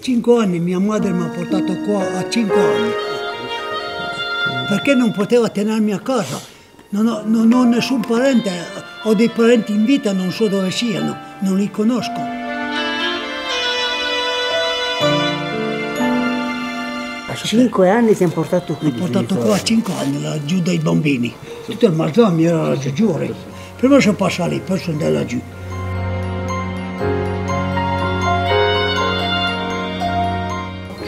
5 anni mia madre mi ha portato qua a 5 anni, perché non poteva tenermi a casa. Non ho nessun parente, ho dei parenti in vita, non so dove siano, non li conosco. A 5 anni ti hanno portato qui? Mi hanno portato qua a 5 anni, laggiù dai bambini. Tutto il Marzami era laggiù, giuro. Prima sono passati lì, poi sono andati laggiù.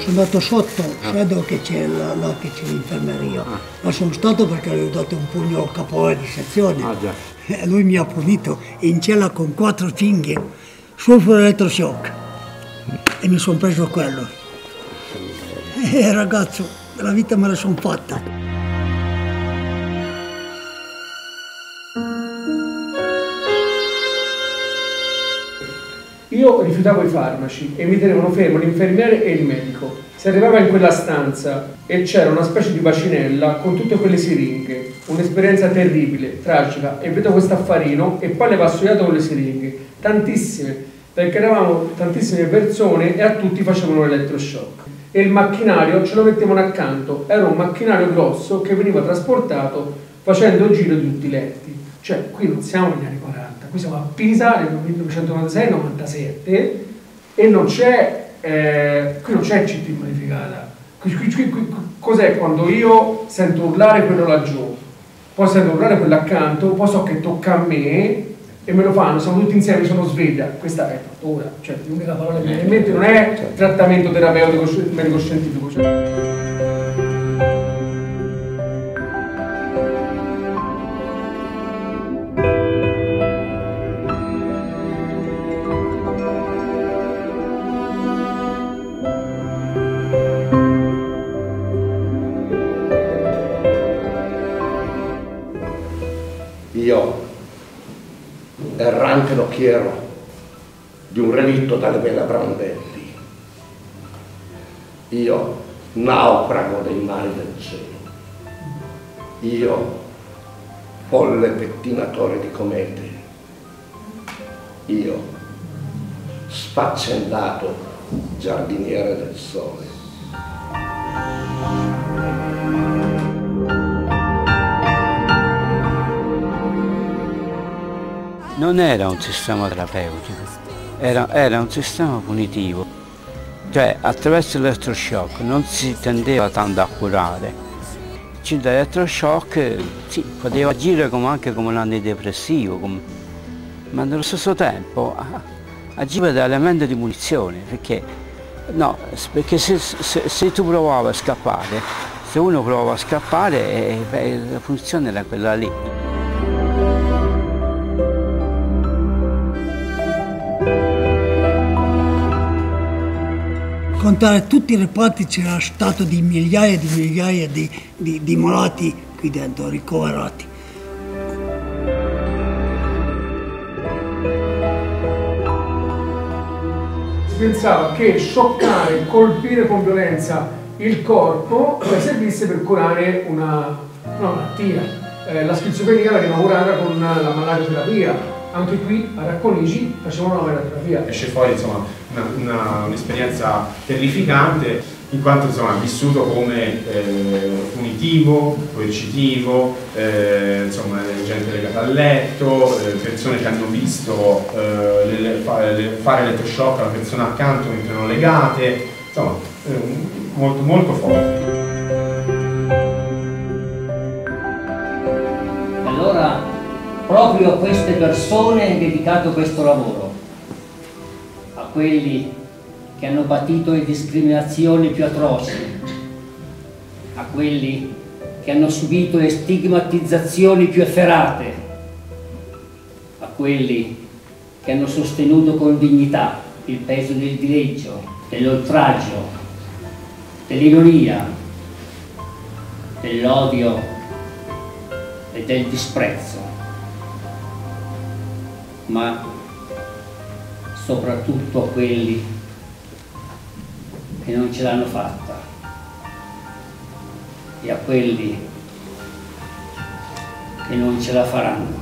Sono andato sotto, vedo che c'è l'infermeria. Ma sono stato perché gli ho dato un pugno al capo di sezione. E lui mi ha punito in cella con 4 cinghie, sulfuro elettroshock. E mi sono preso quello. Ragazzo, la vita me la sono fatta. Io rifiutavo i farmaci e mi tenevano fermo l'infermiere e il medico. Si arrivava in quella stanza e c'era una specie di bacinella con tutte quelle siringhe. Un'esperienza terribile, tragica. E vedo questo affarino e poi le va studiato con le siringhe. Tantissime, perché eravamo tantissime persone e a tutti facevano l'elettroshock. E il macchinario ce lo mettevano accanto, era un macchinario grosso che veniva trasportato facendo il giro di tutti i letti. Cioè, qui non siamo negli anni 40, qui siamo a Pisa nel 1996-97 e non c'è, qui non c'è CT modificata. Cos'è quando io sento urlare quello laggiù, poi sento urlare quello accanto, poi so che tocca a me e me lo fanno, siamo tutti insieme, sono sveglia. Questa è tortura, cioè l'unica parola che mi viene in mente, non è trattamento terapeutico medico-scientifico. Io, errante nocchiero di un relitto dalle vela brandelli, io naufrago dei mari del cielo, io folle pettinatore di comete, io sfaccendato giardiniere del sole. Non era un sistema terapeutico, era un sistema punitivo. Cioè, attraverso l'elettroshock non si tendeva tanto a curare. L'elettroshock sì, poteva agire anche come un antidepressivo, ma nello stesso tempo agiva da elemento di punizione, perché se tu provavi a scappare, se uno provava a scappare, la punizione era quella lì. Contare tutti i reparti c'era stato di migliaia e di migliaia di malati qui dentro, ricoverati. Si pensava che scioccare, colpire con violenza il corpo servisse per curare una malattia. La schizofrenia veniva curata con la malatioterapia. Anche qui a Racconigi facevano una vera terapia. Esce fuori insomma un'esperienza terrificante, in quanto insomma vissuto come punitivo, coercitivo, insomma gente legata al letto, persone che hanno visto fare elettroshock alla persona accanto mentre erano legate, insomma molto molto forte. Allora, proprio a queste persone è dedicato questo lavoro, a quelli che hanno patito le discriminazioni più atroci, a quelli che hanno subito le stigmatizzazioni più efferate, a quelli che hanno sostenuto con dignità il peso del dileggio, dell'oltraggio, dell'ironia, dell'odio e del disprezzo. Ma soprattutto a quelli che non ce l'hanno fatta e a quelli che non ce la faranno.